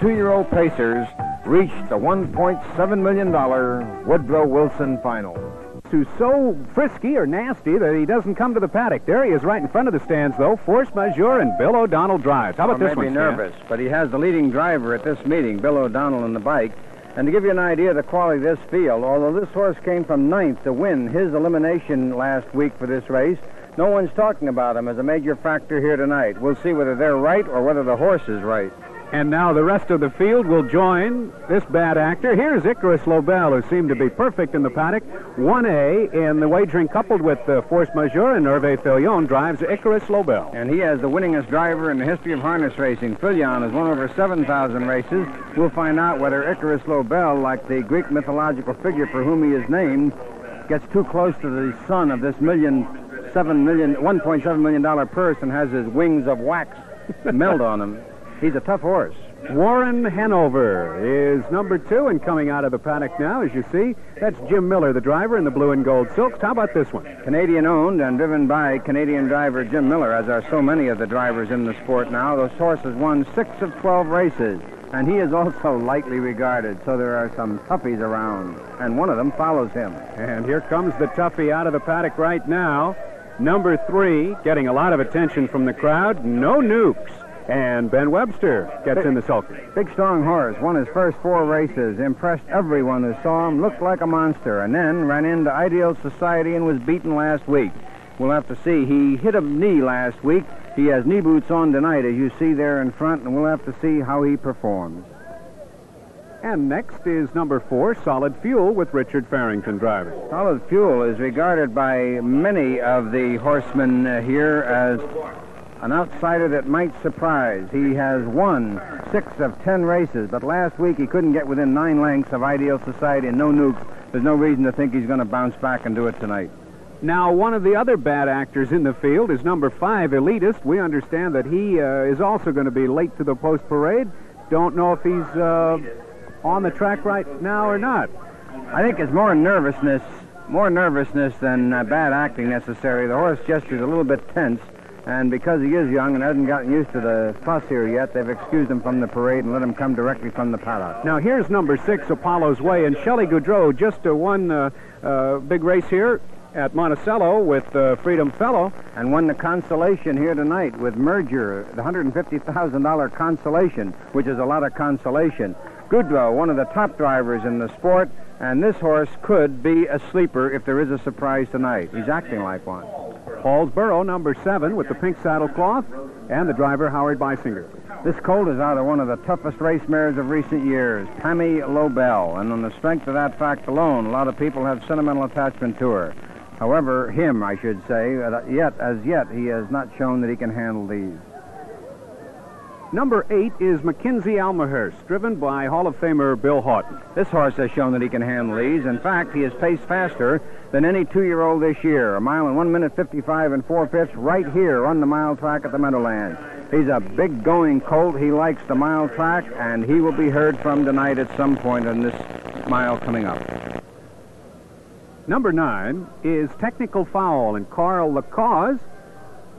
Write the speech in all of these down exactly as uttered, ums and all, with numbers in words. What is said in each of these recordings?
two-year-old Pacers reached the one point seven million dollars Woodrow Wilson Final. Who's so frisky or nasty that he doesn't come to the paddock. There he is right in front of the stands, though. Force Majeure and Bill O'Donnell drives. How about this one, Stan? Well, maybe nervous, but he has the leading driver at this meeting, Bill O'Donnell, in the bike. And to give you an idea of the quality of this field, although this horse came from ninth to win his elimination last week for this race, no one's talking about him as a major factor here tonight. We'll see whether they're right or whether the horse is right. And now the rest of the field will join this bad actor. Here's Icarus Lobel, who seemed to be perfect in the paddock. one A in the wagering, coupled with uh, Force Majeure, and Hervé Filion drives Icarus Lobel. And he has the winningest driver in the history of harness racing. Filion has won over seven thousand races. We'll find out whether Icarus Lobel, like the Greek mythological figure for whom he is named, gets too close to the sun of this million, seven million, one point seven million dollar purse and has his wings of wax melt on him. He's a tough horse. Warren Hanover is number two and coming out of the paddock now, as you see. That's Jim Miller, the driver in the blue and gold silks. How about this one? Canadian-owned and driven by Canadian driver Jim Miller, as are so many of the drivers in the sport now. This horse has won six of twelve races, and he is also lightly regarded, so there are some toughies around, and one of them follows him. And here comes the toughie out of the paddock right now. Number three, getting a lot of attention from the crowd, No Nukes. And Ben Webster gets in the sulky. Big, strong horse. Won his first four races. Impressed everyone who saw him. Looked like a monster. And then ran into Ideal Society and was beaten last week. We'll have to see. He hit a knee last week. He has knee boots on tonight, as you see there in front. And we'll have to see how he performs. And next is number four, Solid Fuel, with Richard Farrington driving. Solid Fuel is regarded by many of the horsemen uh, here as an outsider that might surprise. He has won six of ten races, but last week he couldn't get within nine lengths of Ideal Society and No Nukes. There's no reason to think he's going to bounce back and do it tonight. Now, one of the other bad actors in the field is number five, Elitist. We understand that he uh, is also going to be late to the post parade. Don't know if he's uh, on the track right now or not. I think it's more nervousness, more nervousness than uh, bad acting necessary. The horse gestures a little bit tense. And because he is young and hasn't gotten used to the fuss here yet, they've excused him from the parade and let him come directly from the paddock. Now, here's number six, Apollo's Way, and Shelley Goudreau just uh, won uh, uh, big race here at Monticello with uh, Freedom Fellow. And won the consolation here tonight with Merger, the one hundred fifty thousand dollar consolation, which is a lot of consolation. Goudreau, one of the top drivers in the sport, and this horse could be a sleeper if there is a surprise tonight. He's acting like one. Paulsboro, number seven, with the pink saddle cloth, and the driver, Howard Bisinger. This colt is out of one of the toughest race mares of recent years, Tammy Lobel, and on the strength of that fact alone, a lot of people have sentimental attachment to her. However, him, I should say, yet, as yet, he has not shown that he can handle these. Number eight is McKinzie Almahurst, driven by Hall of Famer Bill Haughton. This horse has shown that he can handle these. In fact, he has paced faster than any two-year-old this year. A mile and one minute, fifty-five and four-fifths right here on the mile track at the Meadowlands. He's a big-going colt. He likes the mile track, and he will be heard from tonight at some point on this mile coming up. Number nine is Technical Foul, and Carl Lacaze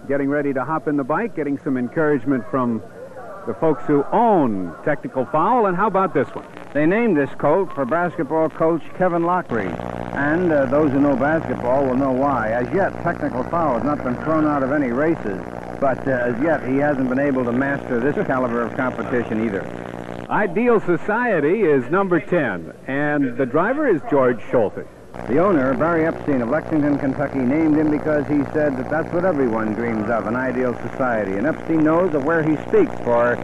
getting ready to hop in the bike, getting some encouragement from the folks who own Technical Foul. And how about this one? They named this colt for basketball coach Kevin Lockery. And uh, those who know basketball will know why. As yet, Technical Foul has not been thrown out of any races. But uh, as yet, he hasn't been able to master this caliber of competition either. Ideal Society is number ten. And the driver is George Schulte. The owner, Barry Epstein of Lexington, Kentucky, named him because he said that that's what everyone dreams of, an ideal society. And Epstein knows of where he speaks, for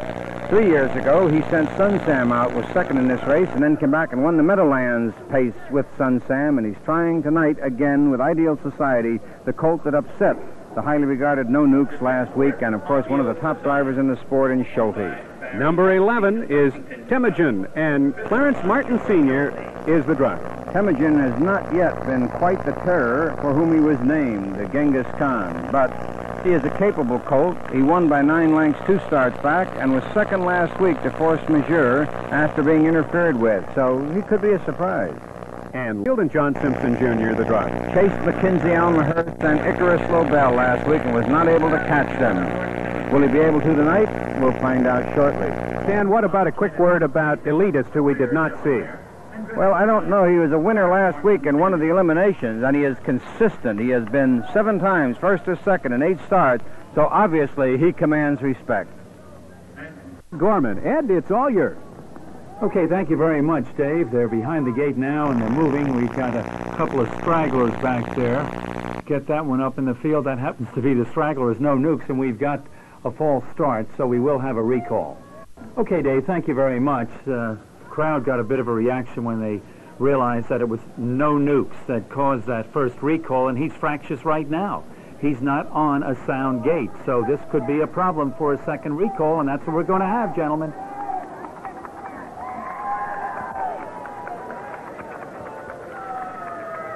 three years ago he sent Sun Sam out, was second in this race, and then came back and won the Meadowlands Pace with Sun Sam. And he's trying tonight again with Ideal Society, the colt that upset the highly regarded No Nukes last week, and of course one of the top drivers in the sport in Schulte. Number eleven is Temujin, and Clarence Martin Senior is the driver. Temujin has not yet been quite the terror for whom he was named, the Genghis Khan, but he is a capable colt. He won by nine lengths two starts back and was second last week to Force Majeure after being interfered with, so he could be a surprise. And Wieldon John Simpson Junior, the driver, chased McKinzie Almahurst and Icarus Lobel last week and was not able to catch them. Will he be able to tonight? We'll find out shortly. Dan, what about a quick word about Elitist, who we did not see? Well, I don't know. He was a winner last week in one of the eliminations, and he is consistent. He has been seven times, first or second, and eight starts, so obviously he commands respect. Gorman, Ed, it's all yours. Okay, thank you very much, Dave. They're behind the gate now, and they're moving. We've got a couple of stragglers back there. Get that one up in the field. That happens to be the stragglers, No Nukes, and we've got a false start, so we will have a recall. Okay, Dave, thank you very much. Uh, crowd got a bit of a reaction when they realized that it was No Nukes that caused that first recall, and he's fractious right now. He's not on a sound gate, so this could be a problem for a second recall, and that's what we're going to have, gentlemen.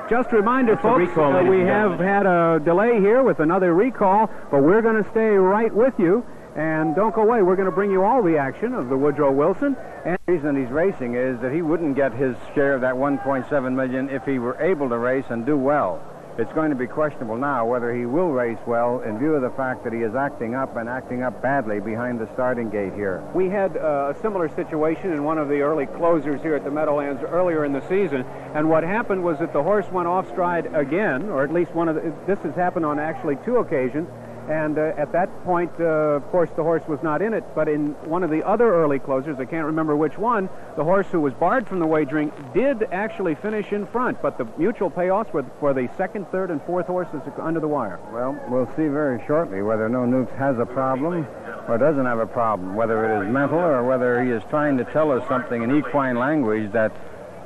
Just a reminder, that's folks, a recall, uh, we have had a delay here with another recall, but we're going to stay right with you. And don't go away. We're going to bring you all the action of the Woodrow Wilson. And the reason he's racing is that he wouldn't get his share of that one point seven million dollars if he were able to race and do well. It's going to be questionable now whether he will race well in view of the fact that he is acting up and acting up badly behind the starting gate here. We had uh, a similar situation in one of the early closers here at the Meadowlands earlier in the season. And what happened was that the horse went off stride again, or at least one of the, this has happened on actually two occasions. And uh, at that point, uh, of course, the horse was not in it. But in one of the other early closers, I can't remember which one, the horse who was barred from the wagering did actually finish in front. But the mutual payoffs were for the second, third, and fourth horses under the wire. Well, we'll see very shortly whether No Nukes has a problem or doesn't have a problem, whether it is mental or whether he is trying to tell us something in equine language that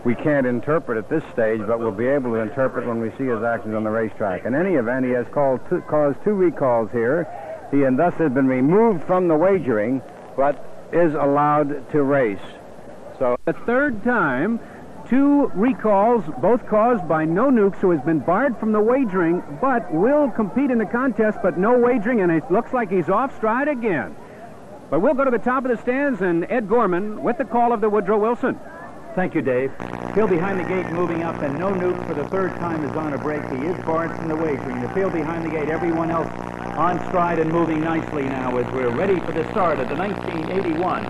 we can't interpret at this stage, but we'll be able to interpret when we see his actions on the racetrack. In any event, he has called two, caused two recalls here. He and thus has been removed from the wagering, but is allowed to race. So the third time, two recalls, both caused by No Nukes, who has been barred from the wagering, but will compete in the contest, but no wagering, and it looks like he's off stride again. But we'll go to the top of the stands, and Ed Gorman with the call of the Woodrow Wilson. Thank you, Dave. Field behind the gate moving up, and No Nuke for the third time is on a break. He is barred from the wagering. The field behind the gate, everyone else on stride and moving nicely now as we're ready for the start of the nineteen eighty-one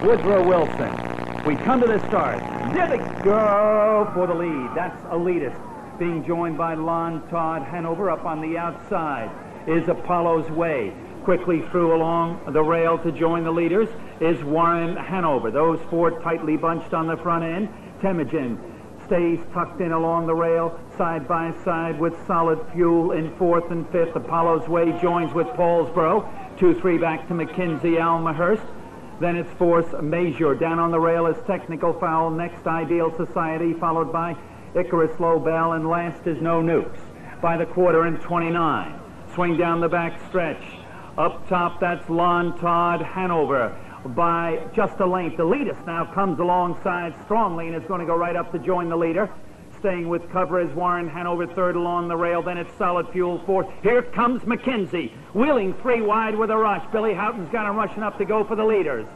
Woodrow Wilson. We come to the start. There they go for the lead. That's Elitist. Being joined by Lon Todd Hanover. Up on the outside is Apollo's Way. Quickly through along the rail to join the leaders is Warren Hanover. Those four tightly bunched on the front end. Temujin stays tucked in along the rail, side by side with Solid Fuel in fourth and fifth. Apollo's Way joins with Paulsboro. two three back to McKinzie Almahurst. Then it's Force Majeure. Down on the rail is Technical Foul. Next, Ideal Society, followed by Icarus Lobel, and last is No Nukes. By the quarter in twenty-nine. Swing down the back stretch. Up top, that's Lon Todd Hanover by just a length. Elitist now comes alongside strongly and is going to go right up to join the leader. Staying with cover is Warren Hanover, third along the rail. Then it's Solid Fuel, fourth. Here comes McKinzie, wheeling three wide with a rush. Billy Houghton's got him rushing up to go for the leaders.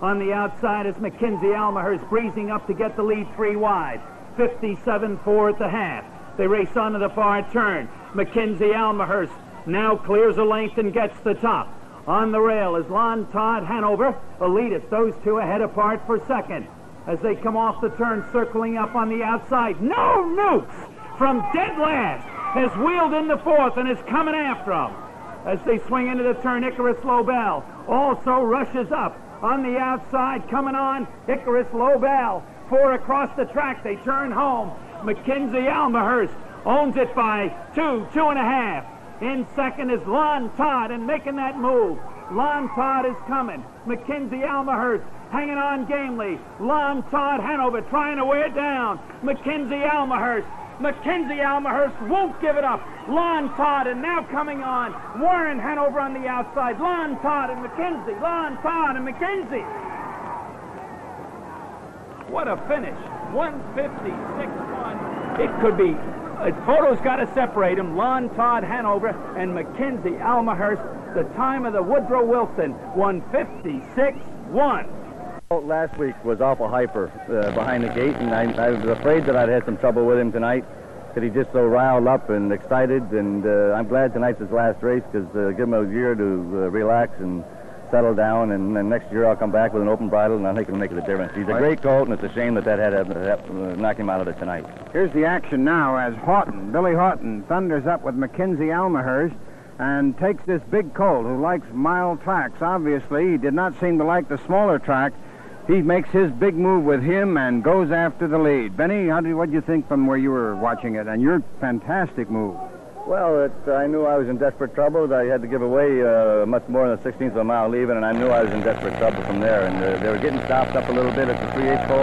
On the outside is McKinzie Almahurst, breezing up to get the lead three wide. fifty-seven four at the half. They race onto the far turn. McKinzie Almahurst now clears a length and gets the top. On the rail is Lon Todd Hanover. Elitist, those two a head apart for second. As they come off the turn, circling up on the outside, No Nukes from dead last has wheeled in the fourth and is coming after him. As they swing into the turn, Icarus Lobel also rushes up. On the outside, coming on, Icarus Lobel. Four across the track, they turn home. McKinzie Almahurst owns it by two, two and a half. In second is Lon Todd, and making that move. Lon Todd is coming. McKinzie Almahurst hanging on gamely. Lon Todd Hanover trying to wear it down. McKinzie Almahurst. McKinzie Almahurst won't give it up. Lon Todd, and now coming on, Warren Hanover on the outside. Lon Todd and McKinzie. Lon Todd and McKinzie. What a finish. one fifty-six one. It could be. Photo's got to separate them. Lon Todd Hanover and McKinzie Almahurst. The time of the Woodrow Wilson, one fifty-six one. Last week was awful hyper uh, behind the gate, and I, I was afraid that I'd had some trouble with him tonight, that he just so riled up and excited, and uh, I'm glad tonight's his last race, because uh, give him a year to uh, relax and settle down, and then next year I'll come back with an open bridle, and I think it'll make a difference. He's a great colt, and it's a shame that that had to knock him out of it tonight. Here's the action now as Haughton, Billy Haughton, thunders up with McKinzie Almahurst and takes this big colt who likes mild tracks. Obviously, he did not seem to like the smaller track. He makes his big move with him and goes after the lead. Benny, how did, what did you think from where you were watching it and your fantastic move? Well, it, I knew I was in desperate trouble. I had to give away uh, much more than a sixteenth of a mile leaving, and I knew I was in desperate trouble from there. And uh, they were getting stopped up a little bit at the three eighths pole.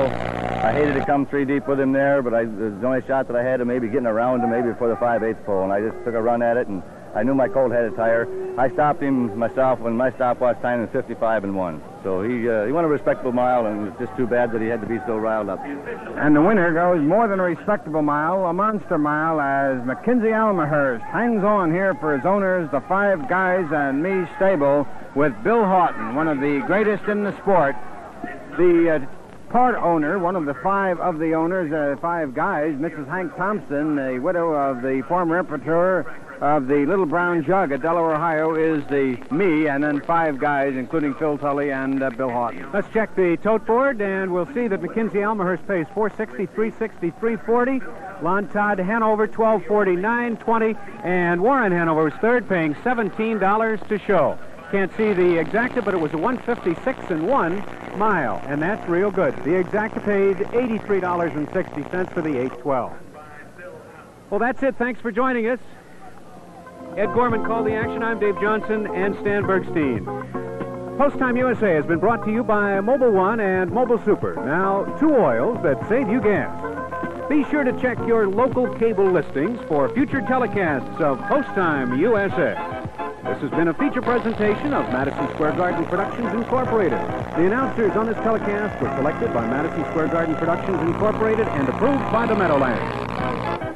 I hated to come three deep with him there, but I, it was the only shot that I had of maybe getting around him maybe before the five eighths pole, and I just took a run at it, and I knew my colt had a tire. I stopped him myself when my stopwatch time was fifty-five and one. So he uh, he went a respectable mile, and it was just too bad that he had to be so riled up. And the winner goes more than a respectable mile, a monster mile, as McKinzie Almahurst hangs on here for his owners, the Five Guys and Me stable, with Bill Haughton, one of the greatest in the sport. The uh, part owner, one of the five of the owners, uh, Five Guys, Missus Hank Thompson, the widow of the former Emperor of the Little Brown Jug at Delaware, Ohio, is the Me, and then Five Guys, including Phil Tully and uh, Bill Haughton. Let's check the tote board, and we'll see that McKinzie Almahurst pays four sixty, three sixty, three forty. Lon Todd Hanover, twelve forty-nine twenty, and Warren Hanover was third, paying seventeen dollars to show. Can't see the exacta, but it was a one fifty-six and one mile, and that's real good. The exacta paid eighty-three dollars and sixty cents for the eight twelve. Well, that's it. Thanks for joining us. Ed Gorman called the action. I'm Dave Johnson and Stan Bergstein. Post-Time U S A has been brought to you by Mobil one and Mobil Super. Now, two oils that save you gas. Be sure to check your local cable listings for future telecasts of Post-Time U S A. This has been a feature presentation of Madison Square Garden Productions Incorporated. The announcers on this telecast were selected by Madison Square Garden Productions Incorporated and approved by the Meadowlands.